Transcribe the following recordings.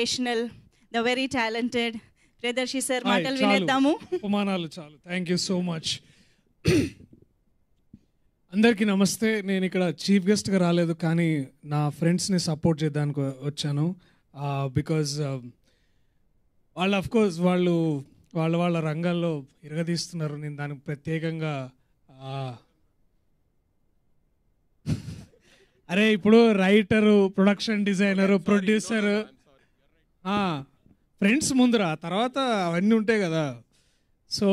Special the very talented Priyadarshi sir మాటలు వినేద్దాము. ఉపమానాలు చాలు. Thank you so much. అందరికీ నమస్తే. నేను ఇక్కడ చీఫ్ గెస్ట్గా రాలేదు, కానీ నా ఫ్రెండ్స్ని సపోర్ట్ చేయడానికి వచ్చాను. బికాజ్ వాళ్ళు అఫ్కోర్స్ వాళ్ళు వాళ్ళ వాళ్ళ రంగాల్లో ఇరగదీస్తున్నారు. నేను దానికి ప్రత్యేకంగా అరే ఇప్పుడు writer, production designer, producer, friends ముందురా, తర్వాత అవన్నీ ఉంటాయి కదా. సో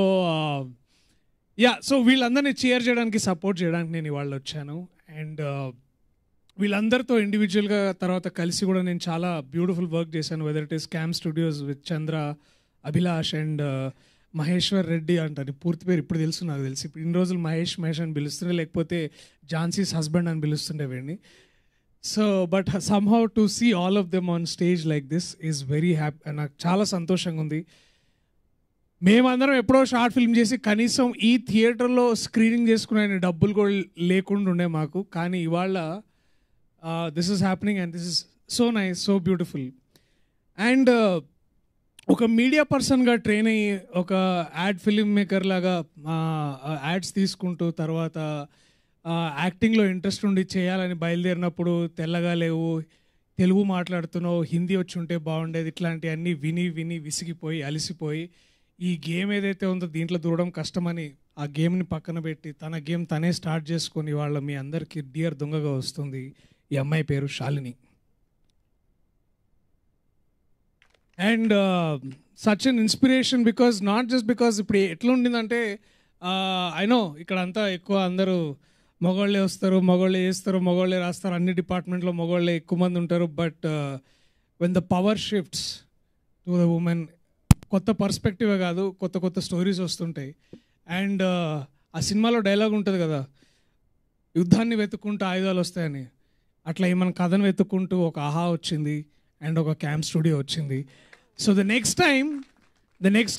సో వీళ్ళందరినీ చీర్ చేయడానికి, సపోర్ట్ చేయడానికి నేను ఇవాళ వచ్చాను. అండ్ వీళ్ళందరితో ఇండివిజువల్గా తర్వాత కలిసి కూడా నేను చాలా బ్యూటిఫుల్ వర్క్ చేశాను. Whether it is cam studios with Chandra, Abhilash and Maheshwar Reddy అంటారు. పూర్తి పేరు ఇప్పుడు తెలుసు నాకు తెలిసి. ఇప్పుడు ఇన్ని రోజులు మహేష్ అని పిలుస్తుండే, లేకపోతే జాన్సీస్ హస్బెండ్ అని పిలుస్తుండే వీడిని. So but somehow to see all of them on stage like this is very happy. నాకు చాలా సంతోషంగా ఉంది. మేమందరం ఎప్పుడో షార్ట్ ఫిల్మ్ చేసి కనీసం ఈ థియేటర్లో స్క్రీనింగ్ చేసుకునే డబ్బులు కూడా లేకుండా ఉండే మాకు, కానీ ఇవాళ this is happening and this is so nice, so beautiful. And ఒక మీడియా పర్సన్గా ట్రైన్ అయ్యి ఒక యాడ్ ఫిలిం మేకర్ లాగా యాడ్స్ తీసుకుంటూ, తర్వాత యాక్టింగ్లో ఇంట్రెస్ట్ ఉండి చేయాలని బయలుదేరినప్పుడు, తెల్లగా లేవు, తెలుగు మాట్లాడుతున్నావు, హిందీ వచ్చి ఉంటే బాగుండేది, ఇట్లాంటివన్నీ విని విని విసిగిపోయి అలసిపోయి ఈ గేమ్ ఏదైతే ఉందో దీంట్లో దూరడం కష్టమని ఆ గేమ్ని పక్కన పెట్టి తన గేమ్ తనే స్టార్ట్ చేసుకొని వాళ్ళ మీ అందరికీ డియర్ దొంగగా వస్తుంది. ఈ అమ్మాయి పేరు Shalini. And such an inspiration because not just because ఇప్పుడు ఎట్లా ఉండిందంటే ఐనో ఇక్కడ అంతా ఎక్కువ అందరూ మగవాళ్ళే వస్తారు, మగవాళ్ళే చేస్తారు, మగవాళ్ళే రాస్తారు, అన్ని డిపార్ట్మెంట్లో మగవాళ్ళే ఎక్కువ మంది ఉంటారు. But when the power shifts to the women, కొత్త పర్స్పెక్టివ్ కాదు, కొత్త కొత్త స్టోరీస్ వస్తుంటాయి. అండ్ ఆ సినిమాలో డైలాగ్ ఉంటుంది కదా, యుద్ధాన్ని వెతుక్కుంటూ ఆయుధాలు వస్తాయని. అట్లా ఏమన్నా కథను వెతుక్కుంటూ ఒక ఆహా వచ్చింది అండ్ ఒక క్యాంప్ స్టూడియో వచ్చింది. సో ద నెక్స్ట్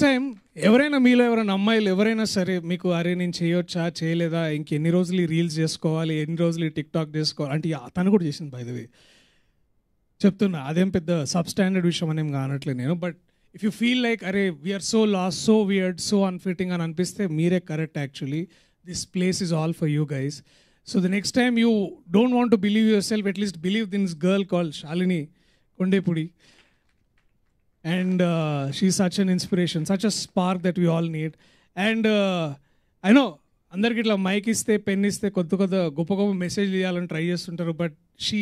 టైం ఎవరైనా మీలో ఎవరైనా అమ్మాయిలు ఎవరైనా సరే మీకు అరే నేను చేయొచ్చా చేయలేదా, ఇంకెన్ని రోజులు రీల్స్ చేసుకోవాలి, ఎన్ని రోజులు టిక్ టాక్ చేసుకోవాలి అంటే తను కూడా చేసింది. బై ది వే చెప్తున్నా, అదేం పెద్ద సబ్ స్టాండర్డ్ విషయం అనేం కానట్లేదు నేను. But if you feel like arey we are so lost, so weird, so unfitting and anpiste mere correct actually. This place is all for you guys. So the next time you don't want to believe yourself, at least believe in this girl called Shalini Kondepudi. And she's such an inspiration, such a spark that we all need. And I know andariki itla mic iste pen iste kodda gopagopa message iyalani try chestuntaru, but she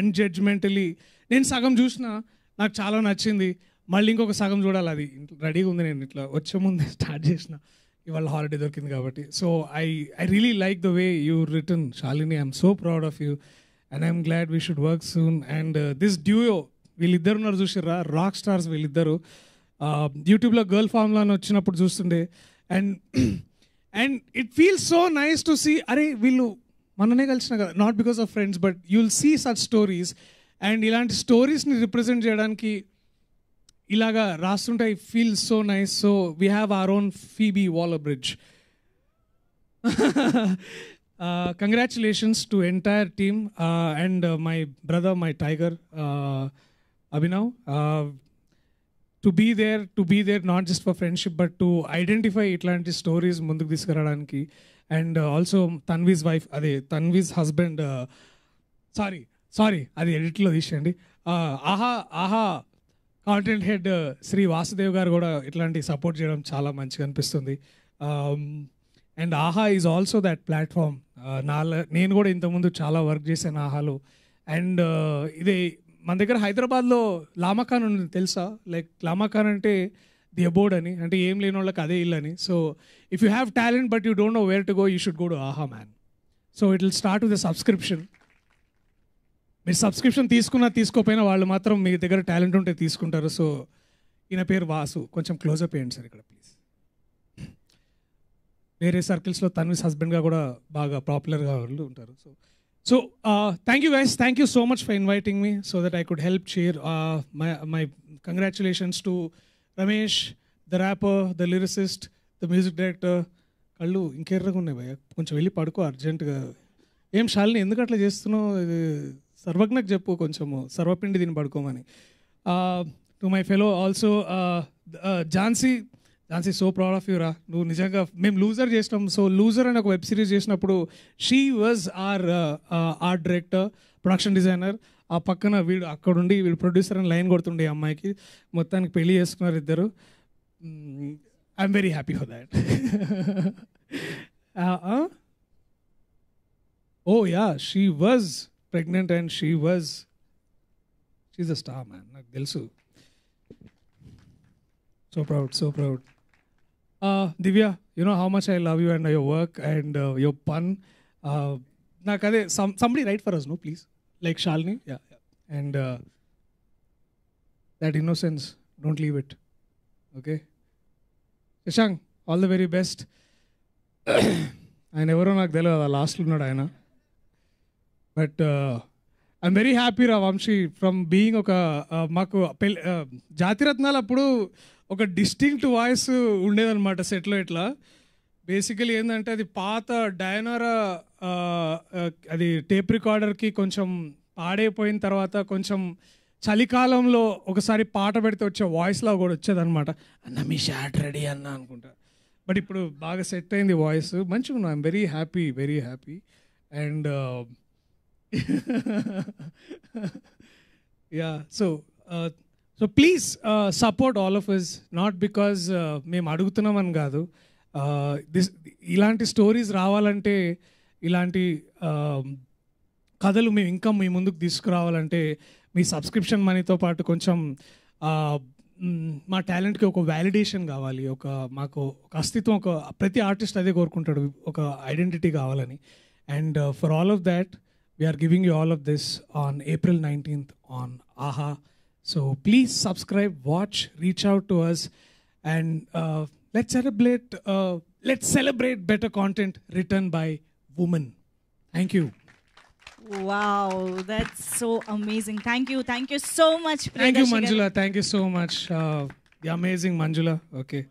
unjudgmentally nen sagam chusna naaku chaala nachindi, మళ్ళీ ఇంకొక సగం చూడాలి, అది రెడీగా ఉంది. నేను ఇట్లా వచ్చే ముందే స్టార్ట్ చేసిన, ఇవాళ హాలిడే దొరికింది కాబట్టి. So I really like the way you return Shalini. I'm so proud of you and I'm glad we should work soon. And this duo వీళ్ళిద్దరు ఉన్నారు చూసిరా, రాక్ స్టార్స్ వీళ్ళిద్దరు. యూట్యూబ్లో గర్ల్ ఫామ్లో వచ్చినప్పుడు చూస్తుండే and and it feels so nice to see. అరే వీళ్ళు మననే కలిసిన కదా, not because of friends, but you will see such stories. And ఇలాంటి స్టోరీస్ని రిప్రజెంట్ చేయడానికి ఇలాగా రాస్తుంటే I feel so nice. So we have our own Phoebe Waller Bridge. Congratulations to entire team and my brother, my tiger Abhinav, to be there not just for friendship but to identify ఇట్లాంటి stories ముందుకు తీసుకురావడానికి. And also Tanvi's wife, అదే Tanvi's husband, sorry అది ఎడిట్లో తీసేయండి, ఆహా content head Shri Vasudev గారు కూడా ఇట్లాంటి సపోర్ట్ చేయడం చాలా మంచిగా అనిపిస్తుంది. అండ్ ఆహా ఈజ్ ఆల్సో దట్ ప్లాట్ఫామ్. నేను కూడా ఇంతకుముందు చాలా వర్క్ చేశాను ఆహాలో. అండ్ ఇది మన దగ్గర హైదరాబాద్లో లామాఖాన్ ఉంది తెలుసా, లైక్ లామాఖాన్ అంటే ది అబోర్డ్ అని, అంటే ఏం లేని వాళ్ళకి అదే ఇల్లు అని. So if you have talent but you don't know where to go, you should go to Aha man. So it will start with the subscription. మీరు సబ్స్క్రిప్షన్ తీసుకున్నా తీసుకోపోయినా వాళ్ళు మాత్రం మీ దగ్గర టాలెంట్ ఉంటే తీసుకుంటారు. సో ఈయన పేరు వాసు, కొంచెం క్లోజప్ వేయండి సార్ ఇక్కడ ప్లీజ్. వేరే సర్కిల్స్లో తన్విస్ హస్బెండ్గా కూడా బాగా పాపులర్గా వాళ్ళు ఉంటారు. So thank you guys, thank you so much for inviting me so that I could help share my congratulations to Ramesh the rapper, the lyricist, the music director. కళ్ళు ఇంకెర్రగా ఉన్నాయి భయ్య, కొంచెం వెళ్ళి పడుకో అర్జెంటుగా. ఏం శాలిని ఎందుకు అట్లా చేస్తున్నావు, సర్వజ్ఞకు చెప్పు కొంచెము సర్వపిండి దీన్ని పడుకోమని. To my fellow also Jhansi so proud of యూరా. నువ్వు నిజంగా మేము లూజర్ చేసినాం. సో లూజర్ అని ఒక వెబ్ సిరీస్ చేసినప్పుడు she was are art director, production designer. ఆ పక్కన వీడు అక్కడుండి వీడు ప్రొడ్యూసర్ అని లైన్ కొడుతుండే ఈ అమ్మాయికి. మొత్తానికి పెళ్ళి చేసుకున్నారు ఇద్దరు. I'm very happy for that. Oh yeah, she was pregnant and she is a star man, నాకు తెలుసు. So proud, so proud. Divya, you know how much I love you and your work and your pun. Now, somebody write for us, no, please. Like Shalini, yeah. And that innocence, don't leave it. Okay. Sashang, all the very best. I never know the last one, Diana. But I'm very happy, Ravamshi, from being maku Jatiratnal appudu. ఒక distinct voice ఉండేదన్నమాట సెట్లో. ఇట్లా basically ఏంటంటే అది పాత డైనోరా, అది tape రికార్డర్కి కొంచెం పాడైపోయిన తర్వాత కొంచెం చలికాలంలో ఒకసారి పాట పెడితే వచ్చే వాయిస్లా కూడా వచ్చేదన్నమాట. అన్న మీ షాట్ రెడీ అన్న అనుకుంటా. బట్ ఇప్పుడు బాగా సెట్ అయింది వాయిస్, మంచిగా ఉన్నా. I'm very happy, very happy. And yeah, so please support all of us, not because మేము అడుగుతున్నామని కాదు. ఇలాంటి స్టోరీస్ రావాలంటే, ఇలాంటి కథలు మేము ఇంకా మీ ముందుకు తీసుకురావాలంటే మీ సబ్స్క్రిప్షన్ మనీతో పాటు కొంచెం మా టాలెంట్కి ఒక వ్యాలిడేషన్ కావాలి, ఒక మాకు ఒక అస్తిత్వం, ఒక ప్రతి ఆర్టిస్ట్ అదే కోరుకుంటాడు, ఒక ఐడెంటిటీ కావాలని. And for all of that we are giving you all of this on April 19th on AHA. So please subscribe, watch, reach out to us, and let's celebrate better content written by women. Thank you. Wow, that's so amazing. Thank you so much, Priyadarshi. Thank you, Manjula. Thank you so much. The amazing Manjula. Okay.